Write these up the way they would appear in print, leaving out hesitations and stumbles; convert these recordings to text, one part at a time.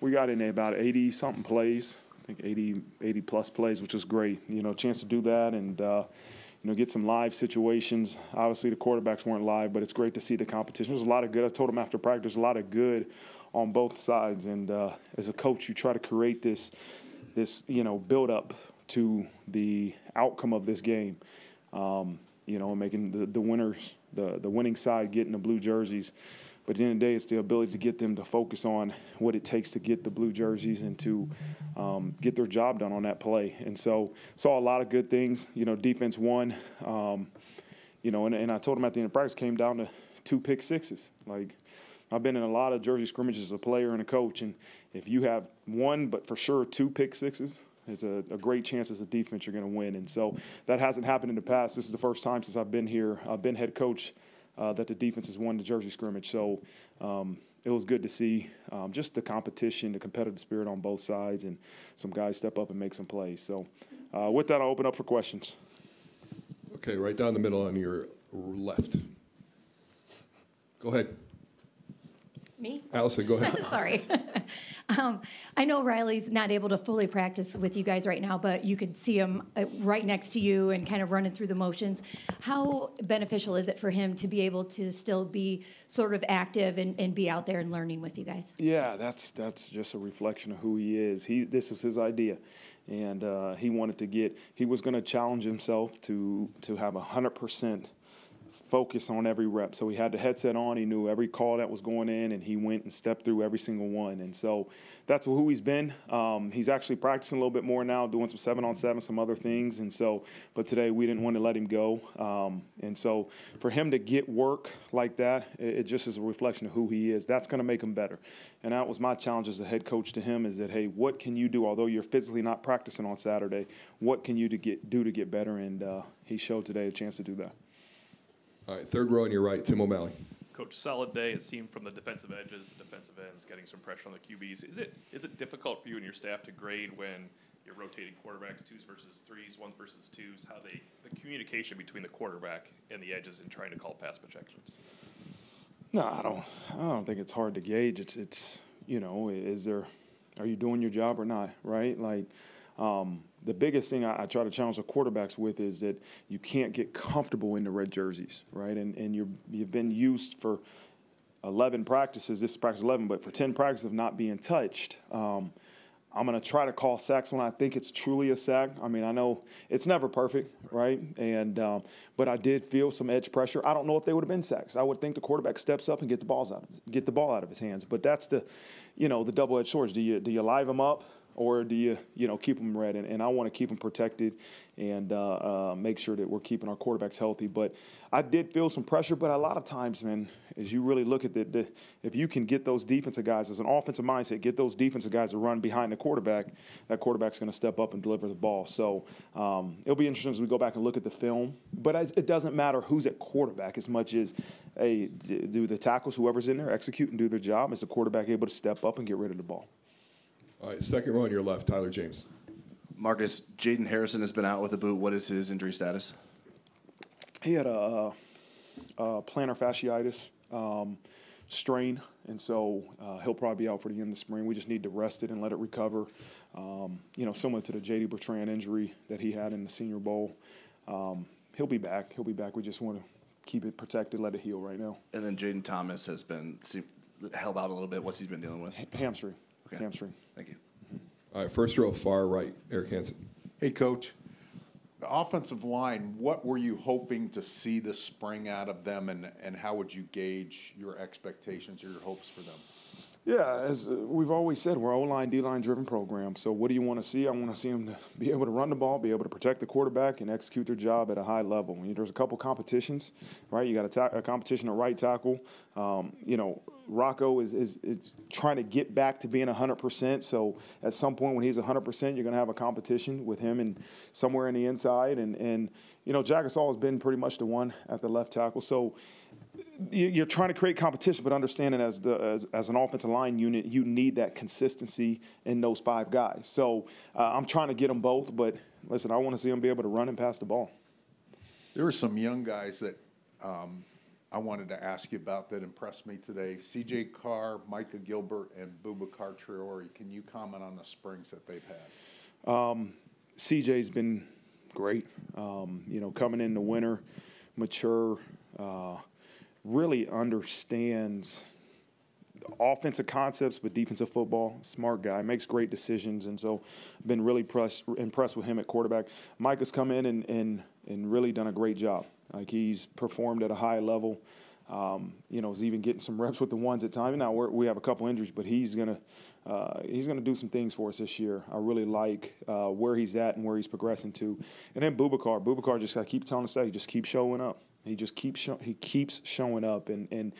we got in there about 80-something plays, I think 80-plus plays, which is great. You know, chance to do that and, you know, get some live situations. Obviously, the quarterbacks weren't live, but it's great to see the competition. There's a lot of good. I told them after practice, a lot of good on both sides. And as a coach, you try to create this, you know, build-up to the outcome of this game. You know, making the winners, the winning side getting the blue jerseys. But at the end of the day, it's the ability to get them to focus on what it takes to get the blue jerseys and to get their job done on that play. And so saw a lot of good things. You know, defense won. You know, and I told them at the end of practice, came down to 2 pick-sixes. Like, I've been in a lot of jersey scrimmages as a player and a coach, and if you have one, but for sure 2 pick-sixes, it's a great chance as a defense you're going to win. And so that hasn't happened in the past. This is the first time since I've been here, I've been head coach, that the defense has won the jersey scrimmage. So it was good to see just the competition, the competitive spirit on both sides, and some guys step up and make some plays. So with that, I'll open up for questions. Okay, right down the middle on your left. Go ahead. Me? Allison, go ahead. Sorry. I know Riley's not able to fully practice with you guys right now, but you could see him right next to you and kind of running through the motions. How beneficial is it for him to be able to still be sort of active and be out there and learning with you guys? Yeah, that's just a reflection of who he is. This was his idea, and he wanted to he was going to challenge himself to have 100% focus on every rep. So he had the headset on. He knew every call that was going in, and he went and stepped through every single one. And so that's who he's been. He's actually practicing a little bit more now, doing some 7-on-7, some other things. And so, but today we didn't want to let him go. And so for him to get work like that, it just is a reflection of who he is. That's going to make him better. And that was my challenge as a head coach to him is that, hey, what can you do? Although you're physically not practicing on Saturday, what can you do to get better? And he showed today a chance to do that. All right, third row on your right, Tim O'Malley. Coach, solid day, it seemed, from the defensive edges, the defensive ends, getting some pressure on the QBs. Is it difficult for you and your staff to grade when you're rotating quarterbacks, 2s versus 3s, 1s versus 2s, how the communication between the quarterback and the edges in trying to call pass protections? No, I don't think it's hard to gauge. It's you know, are you doing your job or not, right? Like, the biggest thing I try to challenge the quarterbacks with is that you can't get comfortable in the red jerseys, right? And you've been used for 11 practices, this is practice 11, but for 10 practices of not being touched. I'm going to try to call sacks when I think it's truly a sack. I mean, I know it's never perfect, right? And but I did feel some edge pressure. I don't know if they would have been sacks. I would think the quarterback steps up and get the ball out of his hands. But that's the double-edged sword. Do you live him up? Or do you keep them red? And I want to keep them protected and make sure that we're keeping our quarterbacks healthy. But I did feel some pressure, but a lot of times, man, as you really look at if you can get those defensive guys, as an offensive mindset, get those defensive guys to run behind the quarterback, that quarterback's going to step up and deliver the ball. So it'll be interesting as we go back and look at the film. But it doesn't matter who's at quarterback as much as, hey, do the tackles, whoever's in there, execute and do their job? Is the quarterback able to step up and get rid of the ball? All right, second row on your left, Tyler James. Marcus, Jaden Harrison has been out with a boot. What is his injury status? He had a plantar fasciitis strain, and so he'll probably be out for the end of the spring. We just need to rest it and let it recover. You know, similar to the J.D. Bertrand injury that he had in the Senior Bowl. He'll be back. He'll be back. We just want to keep it protected, let it heal right now. And then Jaden Thomas has been held out a little bit. What's he been dealing with? Hamstring. Okay. Hamstring. Thank you. Mm-hmm. All right, first row, far right, Eric Hansen. Hey, Coach. The offensive line, what were you hoping to see this spring out of them, and how would you gauge your expectations or your hopes for them? Yeah, as we've always said, we're an O-line, D-line driven program. So what do you want to see? I want to see them to be able to run the ball, be able to protect the quarterback, and execute their job at a high level. You know, there's a couple competitions, right? You got a competition at right tackle. You know, Rocco is trying to get back to being 100%. So at some point when he's 100%, you're going to have a competition with him and somewhere in the inside. And you know, Jaggasol has been pretty much the one at the left tackle. So you're trying to create competition, but understanding as an offensive line unit, you need that consistency in those 5 guys. So I'm trying to get them both, but listen, I want to see them be able to run and pass the ball. There were some young guys that I wanted to ask you about that impressed me today. C.J. Carr, Micah Gilbert, and Bubba Kartrioli. Can you comment on the springs that they've had? C.J.'s been great. Coming in the winter, mature, really understands offensive concepts but defensive football. Smart guy, makes great decisions, and so been really impressed with him at quarterback. Micah's come in and really done a great job. Like, he's performed at a high level. He's even getting some reps with the ones at times. Now we have a couple injuries, but he's gonna do some things for us this year. I really like where he's at and where he's progressing to. And then Bubakar, just I keep telling us that he just keeps showing up. He keeps showing up, and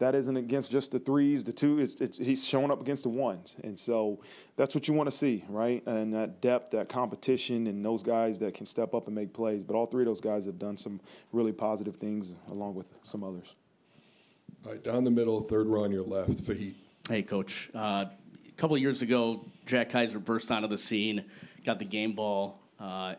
that isn't against just the threes, the two. He's showing up against the ones, and so that's what you want to see, right? And that depth, that competition, and those guys that can step up and make plays. But all three of those guys have done some really positive things, along with some others. All right, down the middle, third row on your left, Fahid. Hey, Coach. A couple of years ago, Jack Kaiser burst onto the scene, got the game ball,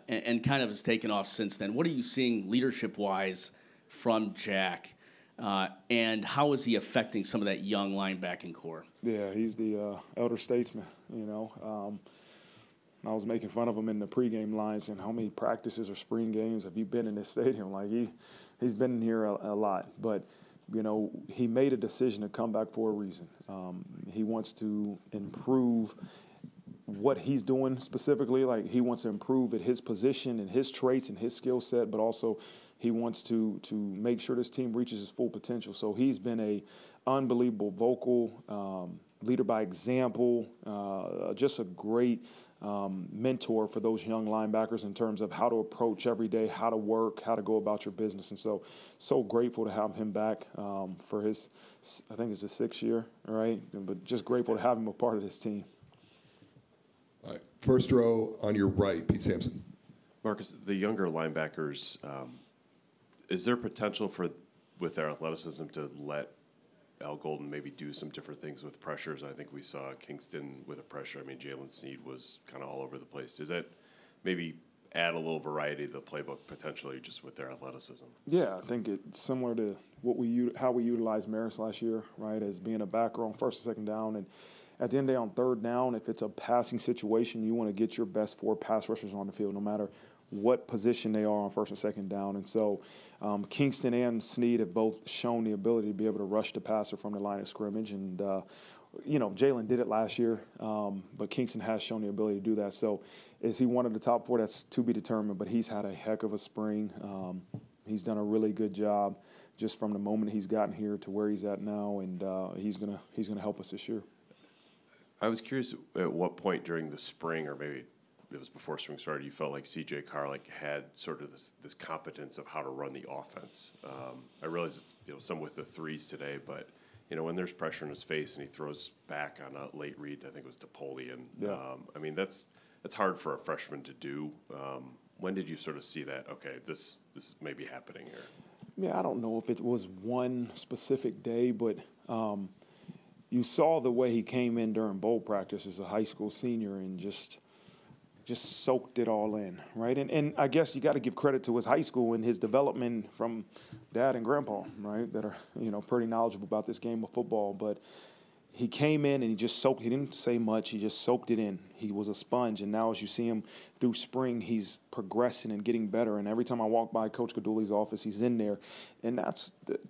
and kind of has taken off since then. What are you seeing leadership-wise from Jack? And how is he affecting some of that young linebacking core? Yeah, he's the elder statesman, I was making fun of him in the pregame lines and how many practices or spring games have you been in this stadium? Like, he's been in here a lot. But, he made a decision to come back for a reason. He wants to improve what he's doing specifically. Like, he wants to improve at his position and his traits and his skill set, but also – he wants to make sure this team reaches its full potential. So he's been an unbelievable vocal leader by example, just a great mentor for those young linebackers in terms of how to approach every day, how to work, how to go about your business. And so grateful to have him back for his, I think it's his 6th year, right? But just grateful to have him a part of this team. All right, first row on your right, Pete Sampson. Marcus, the younger linebackers, is there potential with their athleticism to let Al Golden maybe do some different things with pressures? I think we saw Kingston with a pressure. I mean, Jaylen Sneed was kind of all over the place. Does that maybe add a little variety to the playbook potentially just with their athleticism? Yeah, I think it's similar to how we utilized Maris last year, right, as being a backer on first and second down. And at the end of the day, on third down, if it's a passing situation, you want to get your best 4 pass rushers on the field no matter what position they are on first and second down. And so Kingston and Sneed have both shown the ability to be able to rush the passer from the line of scrimmage. And, Jaylen did it last year, but Kingston has shown the ability to do that. So is he one of the top 4? That's to be determined, but he's had a heck of a spring. He's done a really good job just from the moment he's gotten here to where he's at now, and he's gonna help us this year. I was curious at what point during the spring, or maybe it was before spring started, you felt like C.J. Carr had sort of this competence of how to run the offense. I realize it's some with the threes today, but when there's pressure in his face and he throws back on a late read, I think it was Napoleon. Yeah. That's hard for a freshman to do. When did you sort of see that? Okay, this may be happening here. Yeah, I don't know if it was one specific day, but. You saw the way he came in during bowl practice as a high school senior and just soaked it all in, right? And I guess you got to give credit to his high school and his development from Dad and Grandpa, right, that are pretty knowledgeable about this game of football. But he came in and he just soaked. He didn't say much. He just soaked it in. He was a sponge. And now as you see him through spring, he's progressing and getting better. And every time I walk by Coach Carduli's office, he's in there. And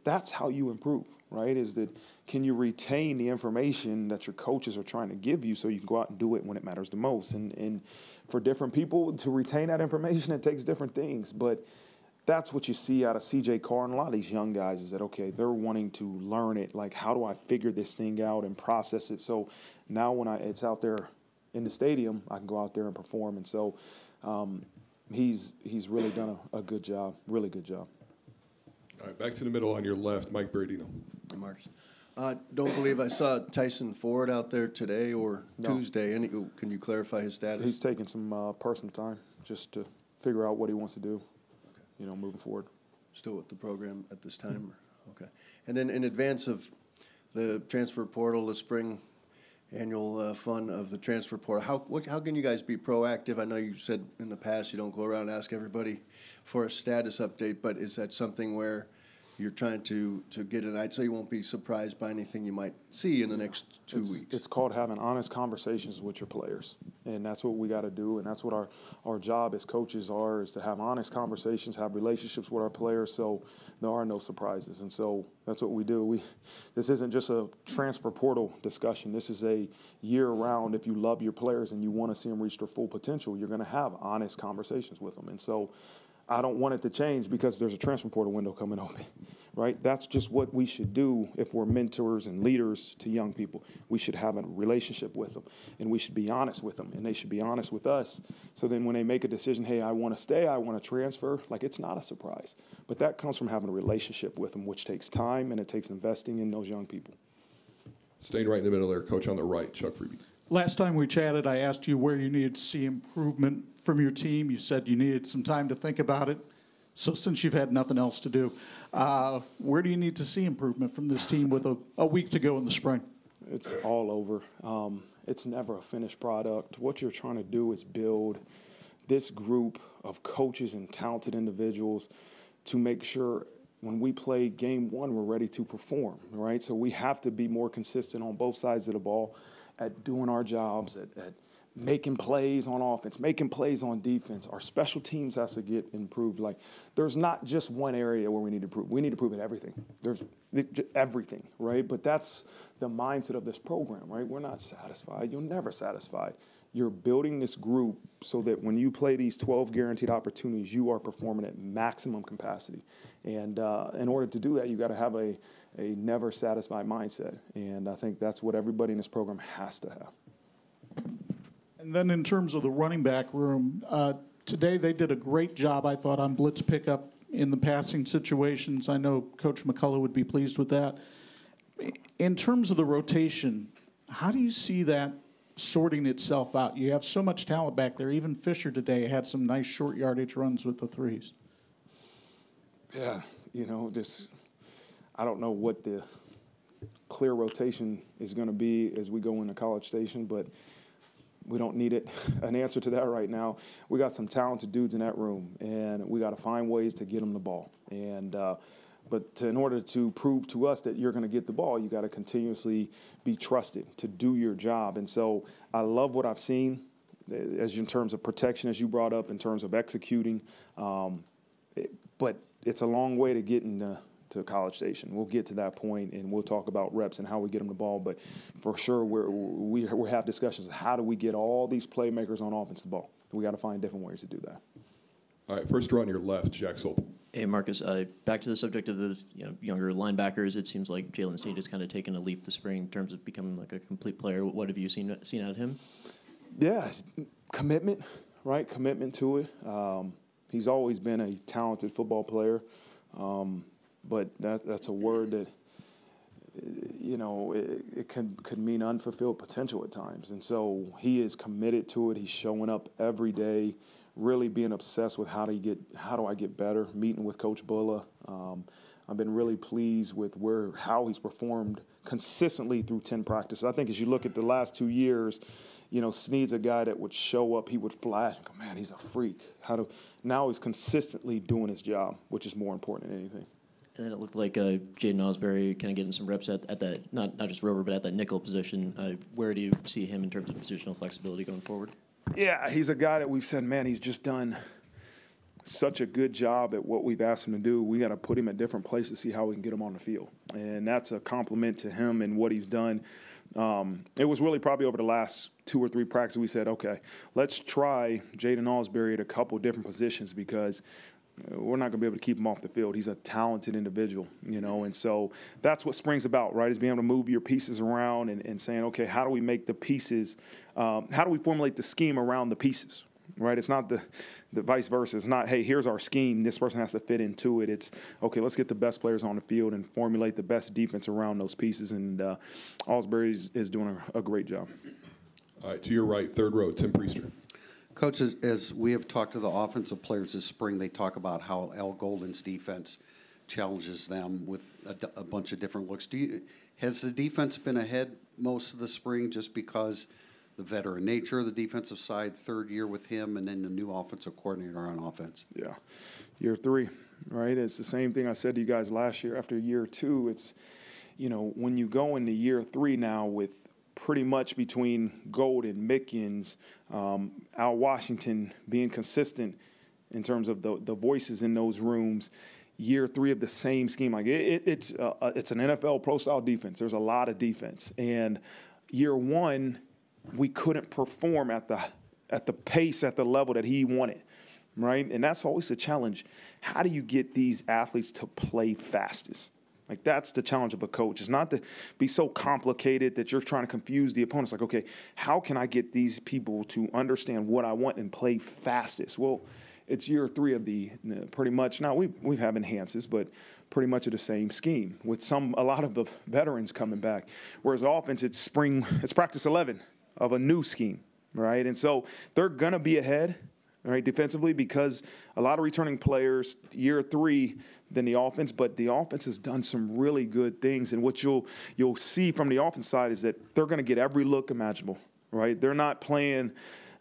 that's how you improve. Right, is that can you retain the information that your coaches are trying to give you so you can go out and do it when it matters the most? And for different people, to retain that information, it takes different things. But that's what you see out of C.J. Carr and a lot of these young guys is that, okay, they're wanting to learn it. Like, how do I figure this thing out and process it? So now when it's out there in the stadium, I can go out there and perform. And so he's really done a good job, really good job. All right, back to the middle on your left, Mike Berardino. Marcus, don't believe I saw Tyson Ford out there today or Tuesday. Can you clarify his status? He's taking some personal time just to figure out what he wants to do, okay. Moving forward. Still with the program at this time? Mm-hmm. Okay. And then in advance of the transfer portal, the spring annual fun of the transfer portal, how can you guys be proactive? I know you said in the past you don't go around and ask everybody for a status update, but is that something where you're trying to get it. I'd say you won't be surprised by anything you might see in the next 2 weeks. It's called having honest conversations with your players, and that's what we got to do, and that's what our job as coaches are, is to have honest conversations, have relationships with our players, so there are no surprises. And so that's what we do. This isn't just a transfer portal discussion. This is a year-round, if you love your players and you want to see them reach their full potential, you're going to have honest conversations with them. And so I don't want it to change because there's a transfer portal window coming open, right? That's just what we should do if we're mentors and leaders to young people. We should have a relationship with them, and we should be honest with them, and they should be honest with us. So then when they make a decision, hey, I want to stay, I want to transfer, like, it's not a surprise. But that comes from having a relationship with them, which takes time, and it takes investing in those young people. Staying right in the middle there, Coach, on the right, Chuck Freeby. Last time we chatted, I asked you where you needed to see improvement from your team. You said you needed some time to think about it. So since you've had nothing else to do, where do you need to see improvement from this team with a week to go in the spring? It's all over. It's never a finished product. What you're trying to do is build this group of coaches and talented individuals to make sure when we play game one, we're ready to perform, right? So we have to be more consistent on both sides of the ball, at doing our jobs, at making plays on offense, making plays on defense. Our special teams has to get improved. Like, there's not just one area where we need to improve. We need to improve in everything. There's everything, right? But that's the mindset of this program, right? We're not satisfied. You're never satisfied. You're building this group so that when you play these 12 guaranteed opportunities, you are performing at maximum capacity. And in order to do that, you got to have a never satisfied mindset. And I think that's what everybody in this program has to have. And then in terms of the running back room, today they did a great job, I thought, on blitz pickup in the passing situations. I know Coach McCullough would be pleased with that. In terms of the rotation, how do you see that sorting itself out? You have so much talent back there. Even Fisher today had some nice short yardage runs with the threes. Yeah, you know, just I don't know what the clear rotation is going to be as we go into College Station, but we don't need it an answer to that right now. We got some talented dudes in that room, and we got to find ways to get them the ball. And but in order to prove to us that you're going to get the ball, you got to continuously be trusted to do your job. And so I love what I've seen as in terms of protection, as you brought up, in terms of executing. But it's a long way to getting to College Station. We'll get to that point, and we'll talk about reps and how we get them the ball. But for sure, we have discussions of how do we get all these playmakers on offense the ball. We got to find different ways to do that. All right, first draw on your left, Jaggasol. Hey, Marcus, back to the subject of those younger linebackers, it seems like Jaylen Sneed has kind of taken a leap this spring in terms of becoming like a complete player. What have you seen out of him? Yeah, commitment, right? Commitment to it. He's always been a talented football player, but that's a word that, you know, it could mean unfulfilled potential at times. And so he is committed to it. He's showing up every day, really being obsessed with how do I get better, meeting with Coach Bulla. I've been really pleased with how he's performed consistently through 10 practices. I think as you look at the last 2 years, you know, Sneed's a guy that would show up, he would flash, and go, man, he's a freak. Now he's consistently doing his job, which is more important than anything. And then it looked like Jaden Osbury kind of getting some reps at that, not just rover, but at that nickel position. Where do you see him in terms of positional flexibility going forward? Yeah, he's a guy that we've said, man, he's just done such a good job at what we've asked him to do. We got to put him at different places to see how we can get him on the field. And that's a compliment to him and what he's done. It was really probably over the last 2 or 3 practices we said, okay, let's try Jaden Osbury at a couple different positions because we're not going to be able to keep him off the field. He's a talented individual, you know, and so that's what spring's about, right, is being able to move your pieces around and saying, okay, how do we make the pieces how do we formulate the scheme around the pieces, right? It's not the vice versa. It's not, hey, here's our scheme. This person has to fit into it. It's, okay, let's get the best players on the field and formulate the best defense around those pieces, and Osbury is doing a great job. All right, to your right, third row, Tim Priester. Coach, as we have talked to the offensive players this spring, they talk about how Al Golden's defense challenges them with a bunch of different looks. Has the defense been ahead most of the spring just because the veteran nature of the defensive side, third year with him, and then the new offensive coordinator on offense. Yeah, year three, right? It's the same thing I said to you guys last year. After year two, it's, you know, when you go into year three now with pretty much between Golden, Mickens, Al Washington being consistent in terms of the voices in those rooms, year three of the same scheme. Like it's an NFL pro-style defense. There's a lot of defense. And year one, we couldn't perform at the pace, at the level that he wanted, right? And that's always the challenge. How do you get these athletes to play fastest? Like, that's the challenge of a coach. It's not to be so complicated that you're trying to confuse the opponents. Like, okay, how can I get these people to understand what I want and play fastest? Well, it's year three of the pretty much, now we have enhances, but pretty much of the same scheme with a lot of the veterans coming back. Whereas offense, it's practice 11 of a new scheme, right? And so they're going to be ahead, right, defensively, because a lot of returning players year three than the offense, but the offense has done some really good things. And what you'll see from the offense side is that they're going to get every look imaginable, right? They're not playing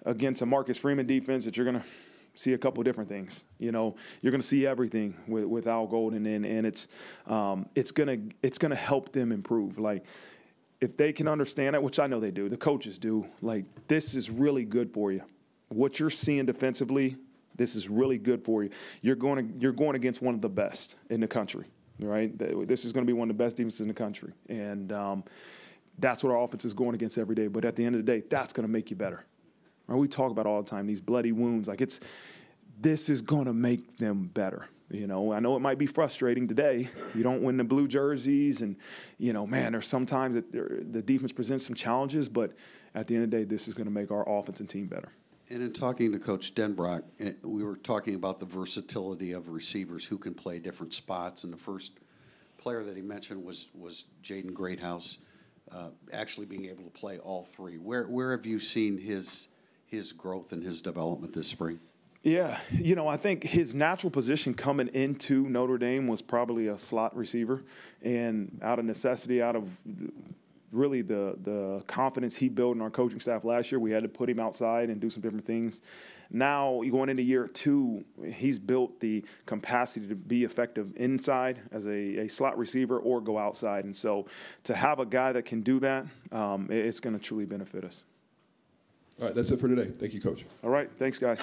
against a Marcus Freeman defense that you're going to see a couple different things. You know, you're going to see everything with Al Golden, and it's going to help them improve. Like, if they can understand it, which I know they do, the coaches do, like, this is really good for you. What you're seeing defensively, this is really good for you. You're going against one of the best in the country, right? This is going to be one of the best defenses in the country, and that's what our offense is going against every day. But at the end of the day, that's going to make you better. Right? We talk about all the time these bloody wounds. Like, this is going to make them better. You know, I know it might be frustrating today. You don't win the blue jerseys, and, you know, man, there's sometimes that the defense presents some challenges. But at the end of the day, this is going to make our offense and team better. And in talking to Coach Denbrock, we were talking about the versatility of receivers who can play different spots. And the first player that he mentioned was Jaden Greathouse, actually being able to play all three. Where have you seen his growth and his development this spring? Yeah, you know, I think his natural position coming into Notre Dame was probably a slot receiver. And out of necessity, out of really the confidence he built in our coaching staff last year, we had to put him outside and do some different things. Now, going into year two, he's built the capacity to be effective inside as a slot receiver or go outside. And so to have a guy that can do that, it's going to truly benefit us. All right, that's it for today. Thank you, Coach. All right, thanks, guys.